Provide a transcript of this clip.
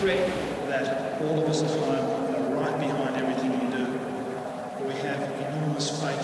threat that all of us at home are right behind everything you do. We have enormous faith